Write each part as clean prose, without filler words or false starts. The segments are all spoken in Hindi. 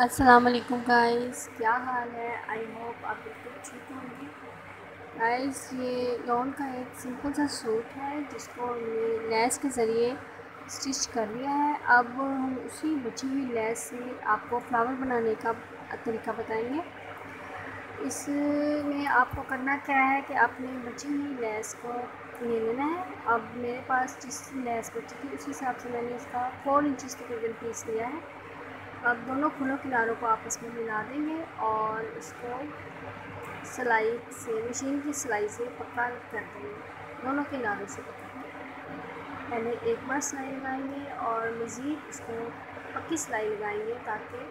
अस्सलाम वालेकुम गाइस, क्या हाल है। आई होप आप बिल्कुल ठीक होंगे। गाइस ये लॉन का एक सिंपल सा सूट है जिसको हमने लेस के ज़रिए स्टिच कर लिया है। अब हम उसी बची हुई लेस से आपको फ्लावर बनाने का तरीका बताएंगे। इसमें आपको करना क्या है कि आपने बची हुई लेस को ले लेना है। अब मेरे पास जिस लेस बची थी उस हिसाब से मैंने इसका 4 इंच तकरीबन पीस लिया है। अब दोनों खुलों किनारों को आपस में मिला देंगे और इसको सिलाई से, मशीन की सिलाई से पक्का कर देंगे। दोनों किनारों से पक्का पहले एक बार सिलाई लगाएंगे और मज़ीद इसको पक्की सिलाई लगाएंगे ताकि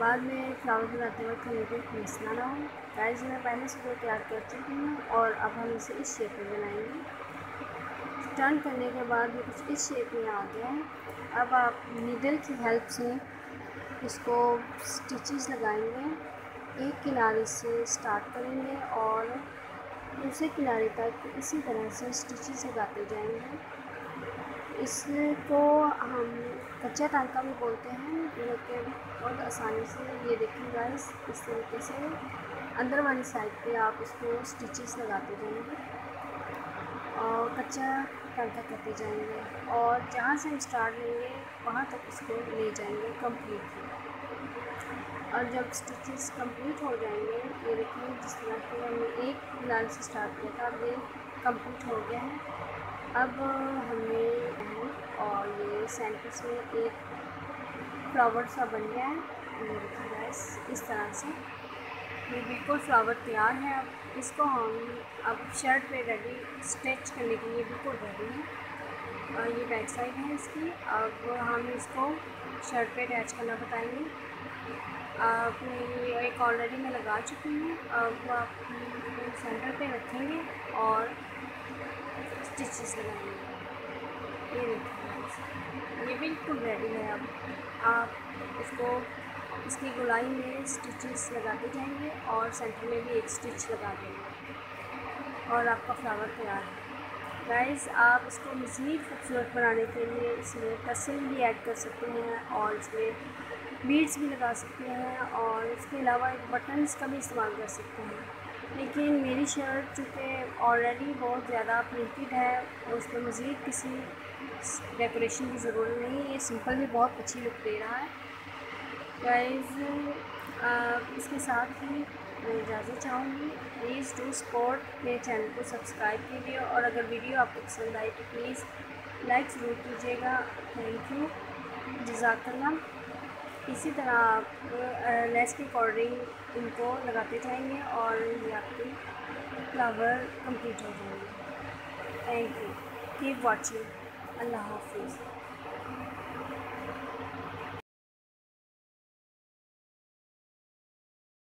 बाद में फ्लावर बनाते वक्त हमें कोई फंसना ना हो। गाइस मैं पहले से वो तैयार कर चुकी हूँ और अब हम इसे इस शेप में बनाएंगे। टर्न करने के बाद ये कुछ इस शेप में आ गया है। अब आप नीडल की हेल्प से इसको स्टिचेस लगाएंगे। एक किनारे से स्टार्ट करेंगे और दूसरे किनारे तक इसी तरह से स्टिचेस लगाते जाएंगे। इसको हम कच्चा टांका भी बोलते हैं, लेकिन बहुत आसानी से ये देखिएगा इस तरीके से अंदर वाली साइड पे आप इसको स्टिचेस लगाते जाएंगे और कच्चा टांका करते जाएंगे और जहाँ से हम स्टार्ट लेंगे वहाँ तक इसको ले जाएंगे कंप्लीट। और जब स्टिचेस कंप्लीट हो जाएंगे, ये देखिए जिस तरह के हमने एक किनारे से स्टार्ट किया था अब ये कंप्लीट हो गया है। अब हमें और ये सेंटर में एक फ्लावर सा बन गया है। ये देखिए इस तरह से ये बिल्कुल फ्लावर तैयार है। अब इसको हम अब शर्ट पे रेडी स्टिच करने के लिए बिल्कुल रेडी है। और ये बैक साइड है इसकी। अब हम इसको शर्ट पे अटैच करना बताएंगे। आपने एक ऑलरेडी मैं लगा चुकी हूँ। अब आप सेंटर पे रखेंगे और स्टिचेस लगाएंगे। ये देखिए ये बिल्कुल रेडी है। अब आप इसको इसकी गोलाई में स्टिचेस लगाते जाएंगे और सेंटर में भी एक स्टिच लगा देंगे और आपका फ्लावर तैयार है। गाइस आप इसको मज़ीद खूबसूरत बनाने के लिए इसमें टसल भी ऐड कर सकते हैं और इसमें बीड्स भी लगा सकते हैं और इसके अलावा एक बटन्स का भी इस्तेमाल कर सकते हैं। लेकिन मेरी शर्ट चूँकि ऑलरेडी बहुत ज़्यादा प्रिंटेड है और उस पर मज़ीद किसी डेकोरेशन की ज़रूरत नहीं है। ये सिंपल भी बहुत अच्छी लुक दे रहा है। गाइस इसके साथ ही इजाज़त चाहूँगी। प्लीज़ डू सपोर्ट मेरे चैनल को सब्सक्राइब कीजिए और अगर वीडियो आपको पसंद आए तो प्लीज़ लाइक ज़रूर कीजिएगा। थैंक यू, जज़ाकल्लाह। इसी तरह आप लेस के अकॉर्डिंग इनको लगाते जाएंगे और ये आपकी फ्लावर कंप्लीट हो जाएंगे। Thank you, keep watching. अल्लाह हाफिज़।